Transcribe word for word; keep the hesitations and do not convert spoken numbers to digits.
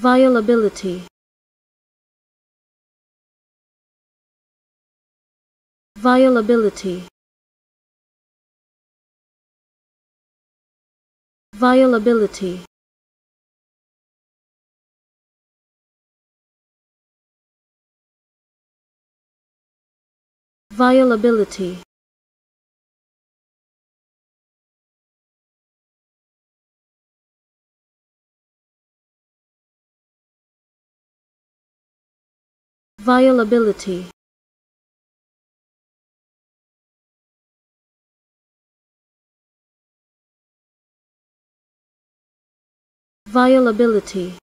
Violability. Violability. Violability. Violability. Violability. Violability.